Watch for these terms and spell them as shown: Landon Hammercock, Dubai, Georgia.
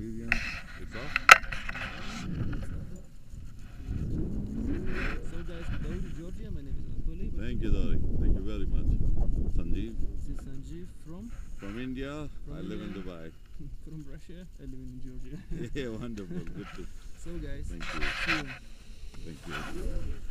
experience itself. So guys, David Georgia, my name is Anatoly. Thank you, Dari. Thank you very much. Sanjeev. This is Sanjeev from? From India. From I live in Dubai. From Russia. I live in Georgia. Yeah, wonderful. Good to. So guys, thank you. See you. Thank you.